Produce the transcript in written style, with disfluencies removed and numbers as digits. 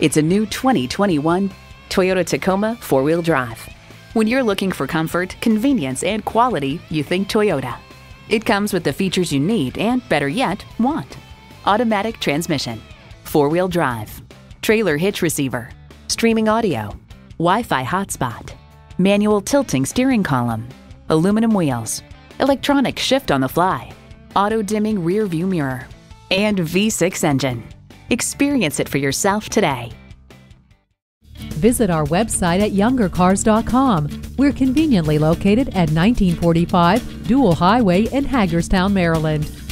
It's a new 2021 Toyota Tacoma four-wheel drive. When you're looking for comfort, convenience, and quality, you think Toyota. It comes with the features you need and, better yet, want. Automatic transmission, four-wheel drive, trailer hitch receiver, streaming audio, Wi-Fi hotspot, manual tilting steering column, aluminum wheels, electronic shift on the fly, auto-dimming rear-view mirror, and V6 engine. Experience it for yourself today. Visit our website at youngercars.com. We're conveniently located at 1945 Dual Highway in Hagerstown, Maryland.